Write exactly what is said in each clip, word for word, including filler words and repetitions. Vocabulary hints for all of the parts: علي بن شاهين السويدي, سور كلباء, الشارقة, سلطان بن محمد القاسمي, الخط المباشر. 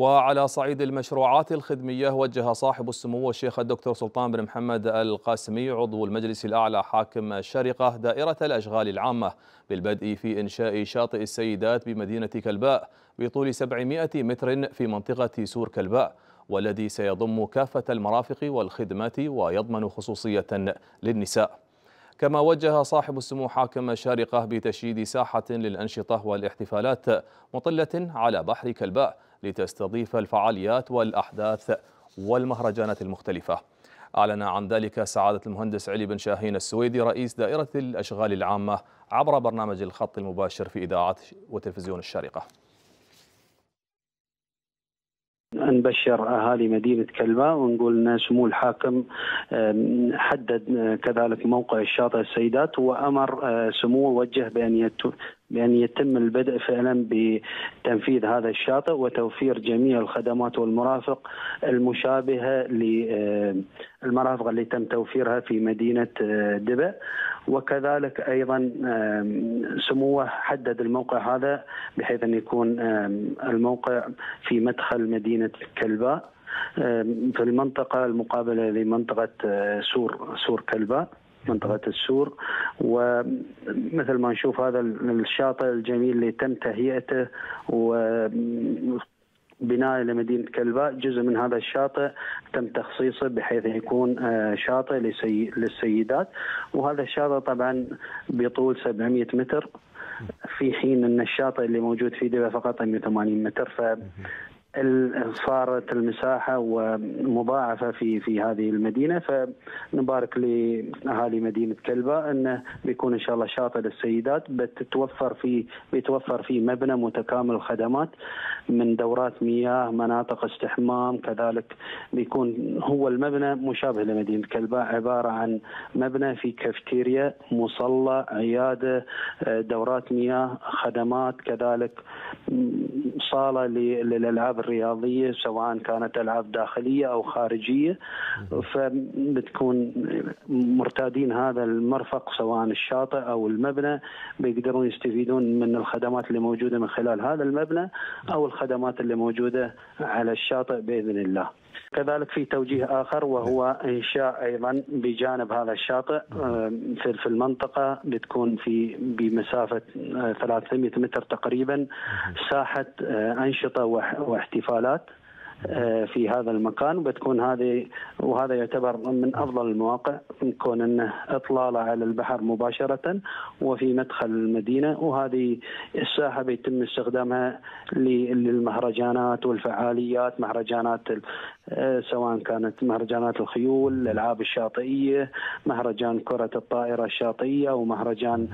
وعلى صعيد المشروعات الخدمية، وجه صاحب السمو الشيخ الدكتور سلطان بن محمد القاسمي عضو المجلس الأعلى حاكم الشارقة دائرة الأشغال العامة بالبدء في إنشاء شاطئ السيدات بمدينة كلباء بطول سبعمائة متر في منطقة سور كلباء، والذي سيضم كافة المرافق والخدمات ويضمن خصوصية للنساء. كما وجه صاحب السمو حاكم الشارقة بتشييد ساحة للأنشطة والاحتفالات مطلة على بحر كلباء لتستضيف الفعاليات والأحداث والمهرجانات المختلفة. أعلن عن ذلك سعادة المهندس علي بن شاهين السويدي رئيس دائرة الأشغال العامة عبر برنامج الخط المباشر في إذاعة وتلفزيون الشارقة. نبشر أهالي مدينة كلباء ونقول أن سمو الحاكم حدد كذلك موقع الشاطئ السيدات، وأمر سموه وجه بأن بأن يتم البدء فعلا بتنفيذ هذا الشاطئ وتوفير جميع الخدمات والمرافق المشابهة للمرافق اللي تم توفيرها في مدينة دبئ. وكذلك أيضا سموه حدد الموقع هذا بحيث أن يكون الموقع في مدخل مدينة كلباء في المنطقة المقابلة لمنطقة سور سور كلباء، منطقة السور. ومثل ما نشوف هذا الشاطئ الجميل اللي تم تهيئته وبناء لمدينة كلباء، جزء من هذا الشاطئ تم تخصيصه بحيث يكون شاطئ للسيدات، وهذا الشاطئ طبعا بطول سبعمائة متر، في حين أن الشاطئ اللي موجود في دبئ فقط مئة وثمانين متر، ف صارت المساحة ومضاعفة في في هذه المدينة. فنبارك لأهالي مدينة كلباء أنه بيكون إن شاء الله شاطئ للسيدات بتتوفر فيه بيتوفر فيه مبنى متكامل الخدمات من دورات مياه، مناطق استحمام، كذلك بيكون هو المبنى مشابه لمدينة كلباء، عبارة عن مبنى في كافتيريا، مصلى، عيادة، دورات مياه، خدمات، كذلك صالة للألعاب الرياضية سواء كانت ألعاب داخلية أو خارجية. فبتكون مرتادين هذا المرفق سواء الشاطئ أو المبنى، بيقدرون يستفيدون من الخدمات اللي موجودة من خلال هذا المبنى أو الخدمات اللي موجودة على الشاطئ بإذن الله. كذلك في توجيه آخر وهو إنشاء أيضا بجانب هذا الشاطئ في المنطقة بتكون في بمسافة ثلاثمائة متر تقريبا ساحة أنشطة واحتفالات في هذا المكان، وبتكون هذه وهذا يعتبر من افضل المواقع من كون انه اطلاله على البحر مباشره وفي مدخل المدينه، وهذه الساحه بيتم استخدامها للمهرجانات والفعاليات، مهرجانات سواء كانت مهرجانات الخيول، الالعاب الشاطئيه، مهرجان كره الطائره الشاطئيه ومهرجان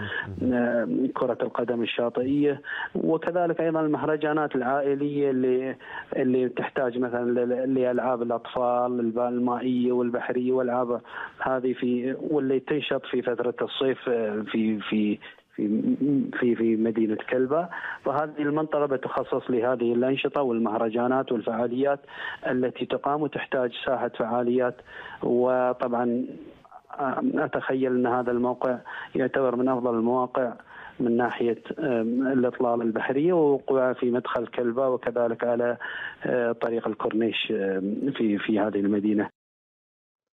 كره القدم الشاطئيه، وكذلك ايضا المهرجانات العائليه اللي اللي تحتاج مثلا لألعاب الأطفال المائية والبحرية والألعاب هذه في واللي تنشط في فترة الصيف في في في في في مدينة كلباء. فهذه المنطقة بتخصص لهذه الأنشطة والمهرجانات والفعاليات التي تقام وتحتاج ساحة فعاليات. وطبعا أتخيل أن هذا الموقع يعتبر من أفضل المواقع من ناحية الإطلالة البحرية ووقوعها في مدخل كلباء وكذلك على طريق الكورنيش في في هذه المدينة.